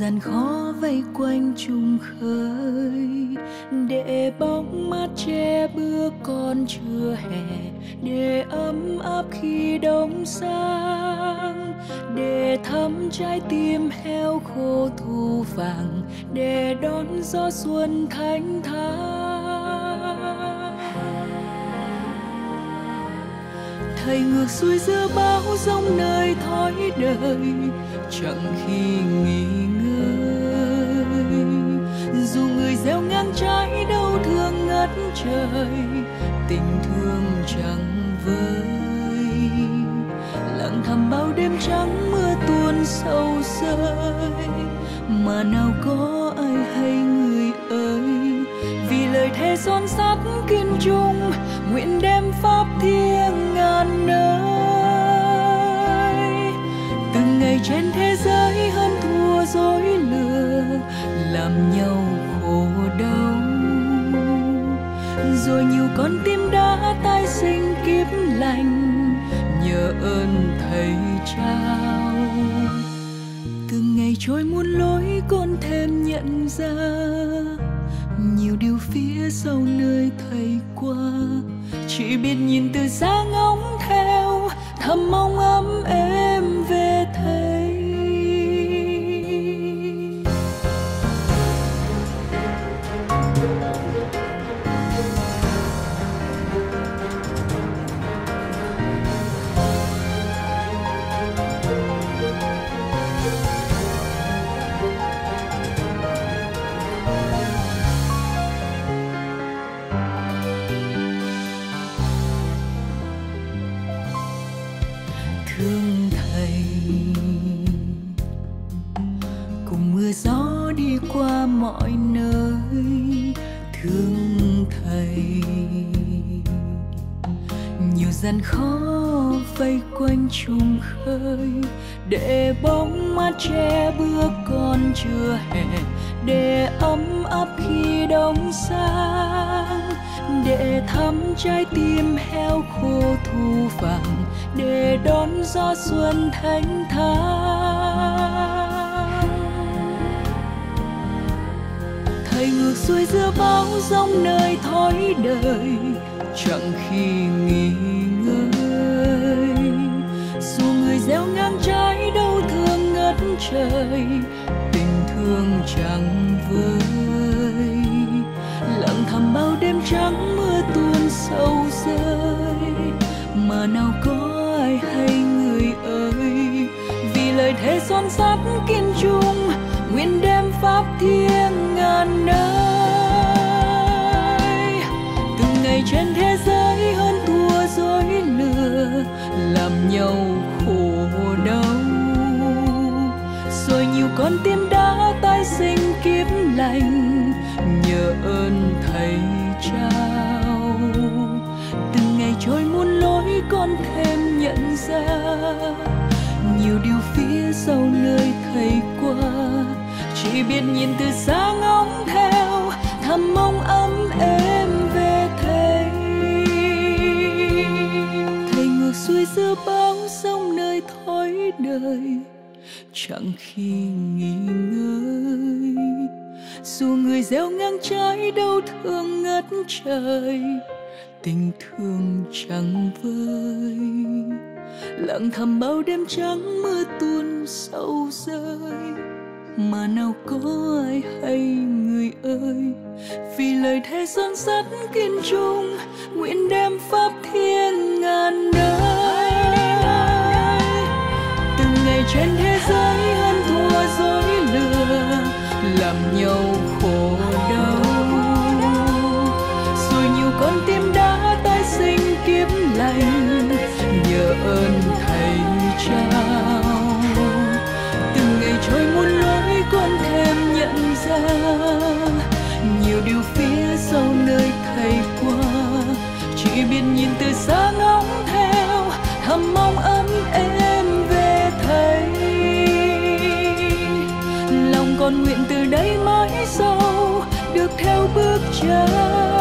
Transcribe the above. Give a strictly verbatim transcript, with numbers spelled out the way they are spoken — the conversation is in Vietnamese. Gian khó vây quanh trùng khơi, để bóng mát che bước con chưa hè, để ấm áp khi đông sang, để thắm trái tim heo khô thu vàng, để đón gió xuân thánh thang. Thầy ngược xuôi giữa bão giông nơi thói đời, chẳng khi nghĩ dù người gieo ngang trái đau thương ngất trời, tình thương chẳng vơi lặng thầm bao đêm trắng mưa tuôn sâu rơi, mà nào có ai hay người ơi, vì lời thề son sắt kiên trung nguyện đem pháp thiêng ngàn nơi. Từng ngày trên thế giới hơn thua dối lừa, làm nhau khổ đau, rồi nhiều con tim đã tái sinh kiếp lành nhờ ơn thầy trao. Từng ngày trôi muôn lối con thêm nhận ra nhiều điều phía sau nơi thầy qua, chỉ biết nhìn từ xa ngóng theo thầm mong ấm êm về thầy. Mọi nơi thương thầy, nhiều gian khó vây quanh trùng khơi, để bóng mát che bước con chưa hè, để ấm áp khi đông sang, để thắm trái tim heo khô thu vàng, để đón gió xuân thánh thang. Thầy ngược xuôi giữa bão giông nơi thói đời, chẳng khi nghỉ ngơi dù người gieo ngang trái đau thương ngất trời, tình thương chẳng vơi lặng thầm bao đêm trắng mưa tuôn sâu rơi, mà nào có ai hay người ơi, vì lời thề son sắt kiên trung nguyện đem pháp thiêng ngàn nơi. Từng ngày trên thế giới hơn thua dối lừa, làm nhau khổ đau, rồi nhiều con tim đã tái sinh kiếp lành nhờ ơn thầy trao. Từng ngày trôi muôn lối con thêm nhận ra nhiều điều phía sau nơi thầy qua, chỉ biết nhìn từ xa ngóng theo thầm mong ấm êm về thầy. Thầy ngược xuôi giữa bão sông nơi thói đời, chẳng khi nghỉ ngơi dù người gieo ngang trái đau thương ngất trời, tình thương chẳng vơi lặng thầm bao đêm trắng mưa tuôn sâu rơi, mà nào có ai hay người ơi, vì lời thề son sắt kiên trung nguyện đem pháp thiêng ngàn đời. Từng ngày trên thế giới hơn thua dối lừa, làm nhau khổ đau, rồi nhiều con tim đã tái sinh kiếp lành nhờ ơn thầy trao. từ xa ngóng theo thầm mong ấm êm về thầy. Lòng con nguyện từ đây mãi sâu được theo bước chân.